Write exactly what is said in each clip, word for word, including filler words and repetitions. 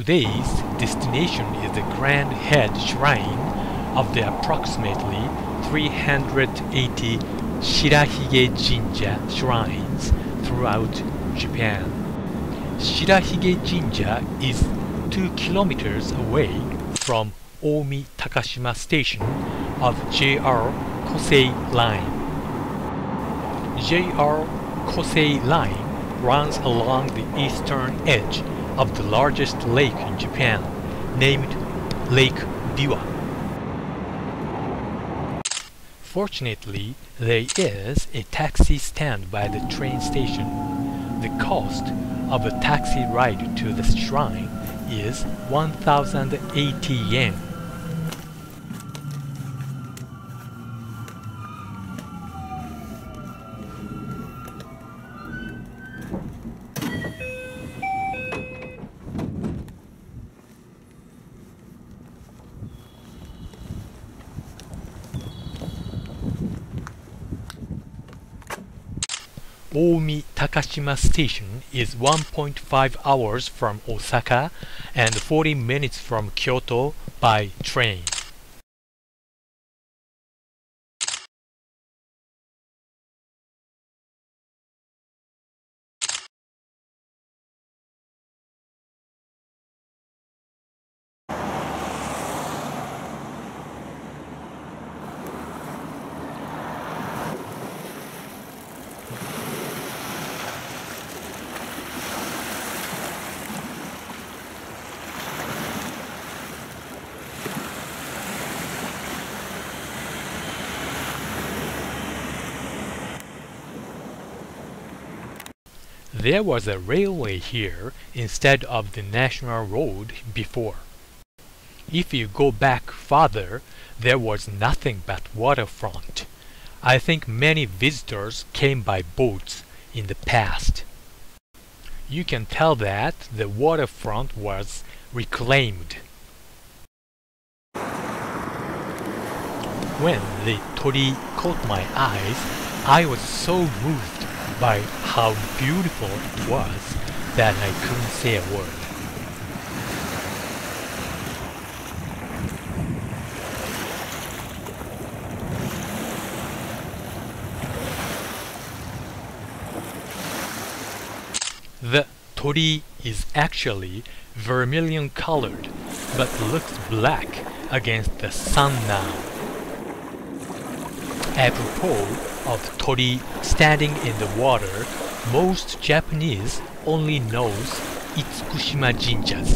Today's destination is the Grand Head Shrine of the approximately three hundred eighty Shirahige Jinja shrines throughout Japan. Shirahige Jinja is two kilometers away from Omi Takashima Station of J R Kosei Line. J R Kosei Line runs along the eastern edge of the largest lake in Japan, named Lake Biwa. Fortunately, there is a taxi stand by the train station. The cost of a taxi ride to the shrine is one thousand eighty yen. Omi Takashima Station is one point five hours from Osaka and forty minutes from Kyoto by train. There was a railway here instead of the national road before. If you go back farther, there was nothing but waterfront. I think many visitors came by boats in the past. You can tell that the waterfront was reclaimed. When the torii caught my eyes, I was so moved by how beautiful it was that I couldn't say a word. The torii is actually vermilion colored, but looks black against the sun now. Apropos of torii standing in the water, most Japanese only knows Itsukushima Jinjas.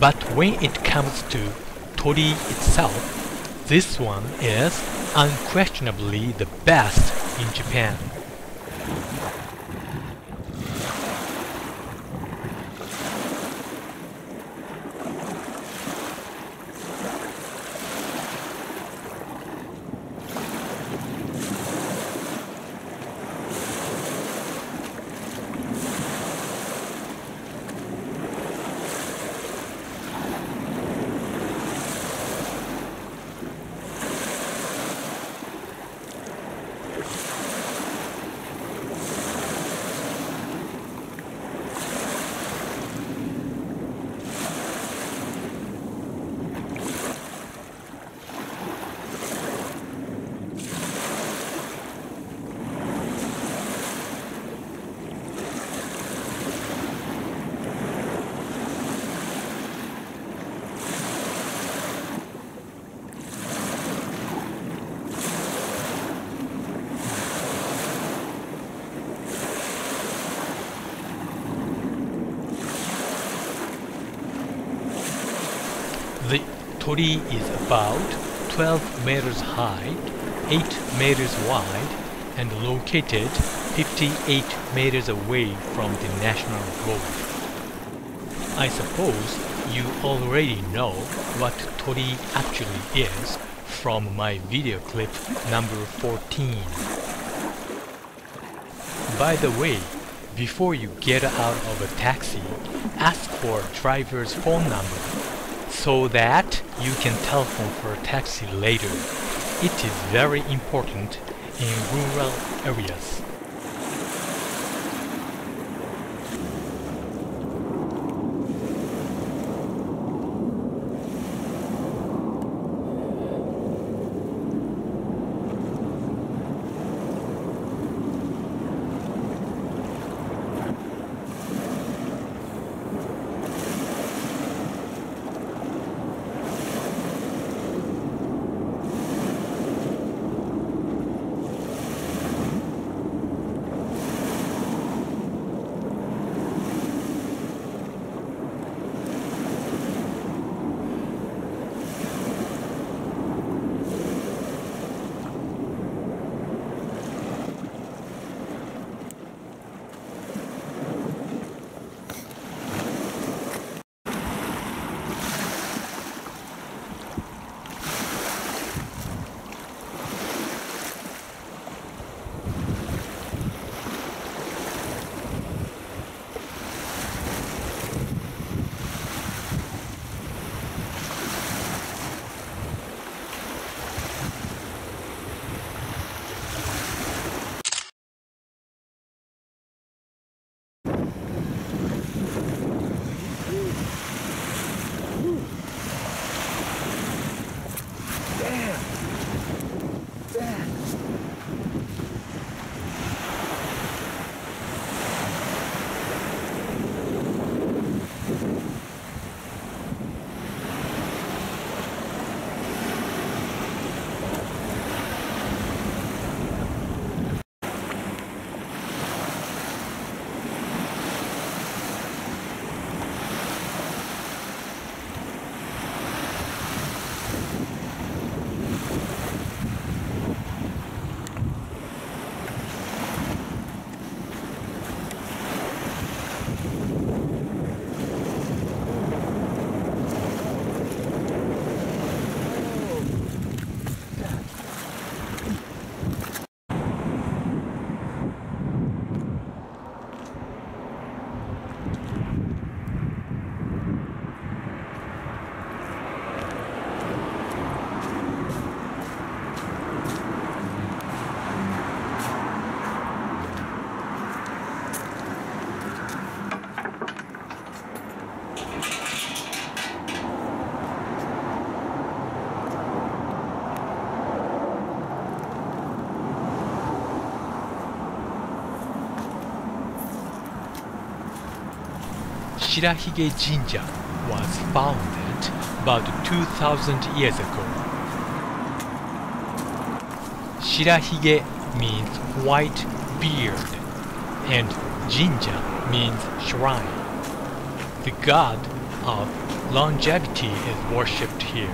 But when it comes to torii itself, this one is unquestionably the best in Japan. The torii is about twelve meters high, eight meters wide, and located fifty-eight meters away from the national road. I suppose you already know what torii actually is from my video clip number fourteen. By the way, before you get out of a taxi, ask for a driver's phone number, so that you can telephone for a taxi later. It is very important in rural areas. Damn! Damn! Shirahige Jinja was founded about two thousand years ago. Shirahige means white beard and Jinja means shrine. The god of longevity is worshipped here.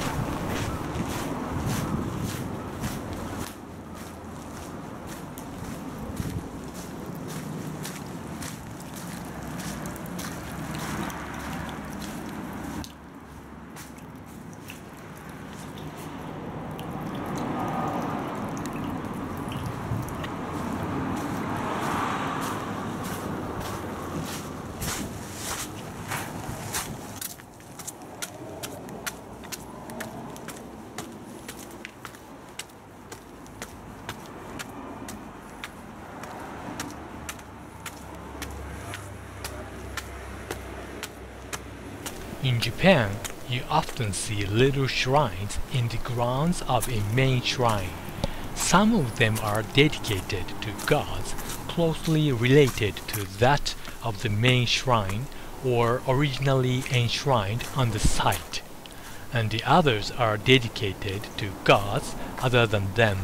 In Japan, you often see little shrines in the grounds of a main shrine. Some of them are dedicated to gods closely related to that of the main shrine or originally enshrined on the site, and the others are dedicated to gods other than them.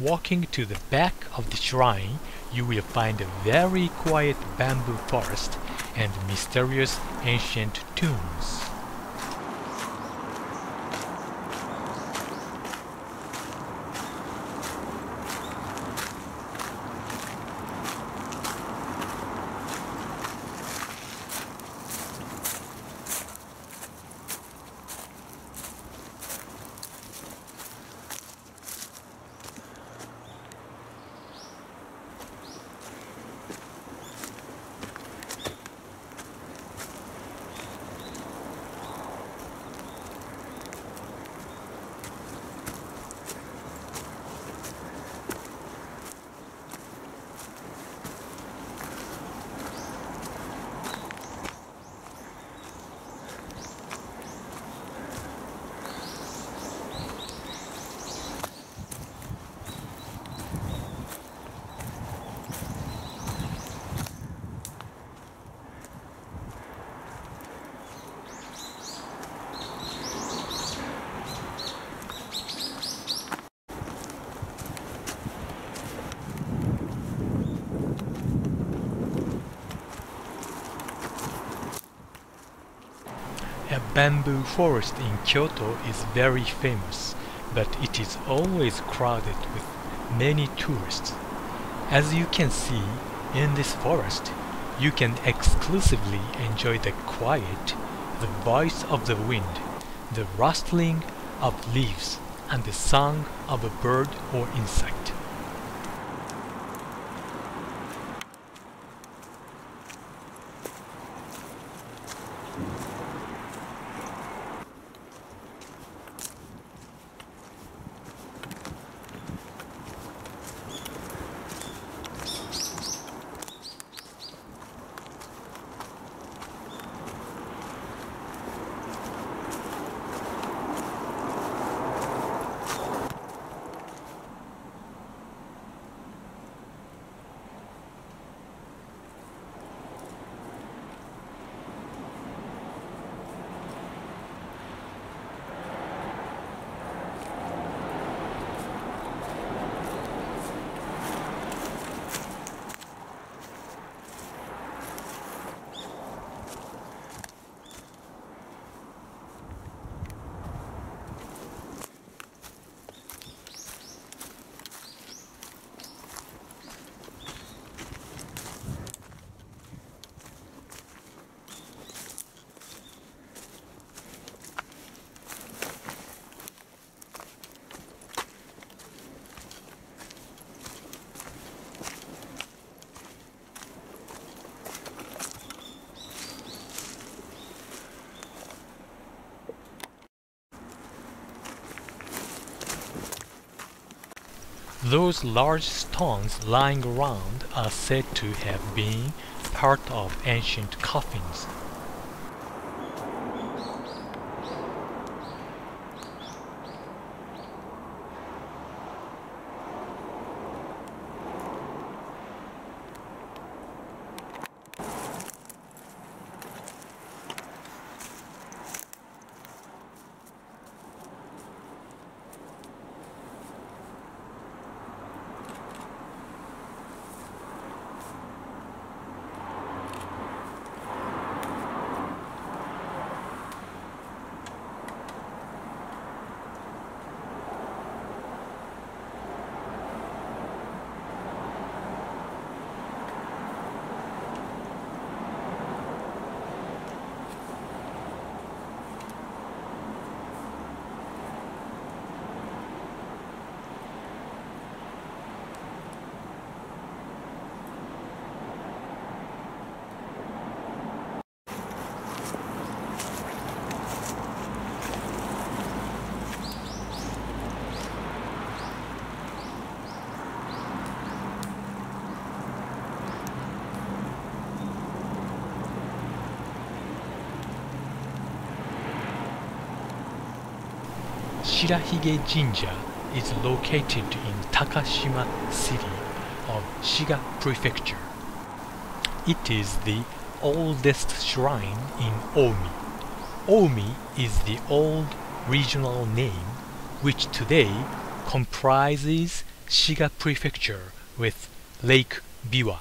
Walking to the back of the shrine, you will find a very quiet bamboo forest and mysterious ancient tombs. A bamboo forest in Kyoto is very famous, but it is always crowded with many tourists. As you can see, in this forest, you can exclusively enjoy the quiet, the voice of the wind, the rustling of leaves, and the song of a bird or insect. Those large stones lying around are said to have been part of ancient coffins. Shirahige Jinja is located in Takashima City of Shiga Prefecture. It is the oldest shrine in Omi. Omi is the old regional name, which today comprises Shiga Prefecture with Lake Biwa.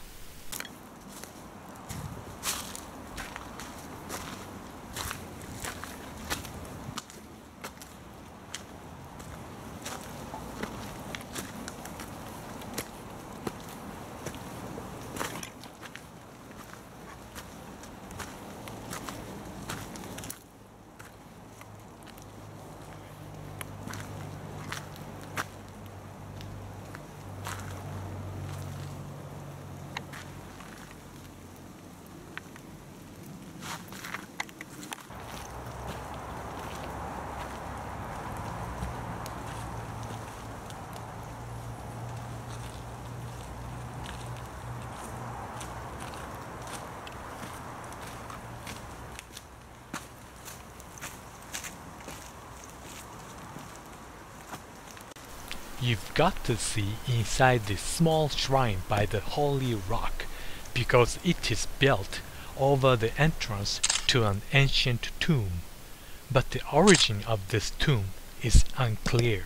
You've got to see inside this small shrine by the holy rock, because it is built over the entrance to an ancient tomb. But the origin of this tomb is unclear.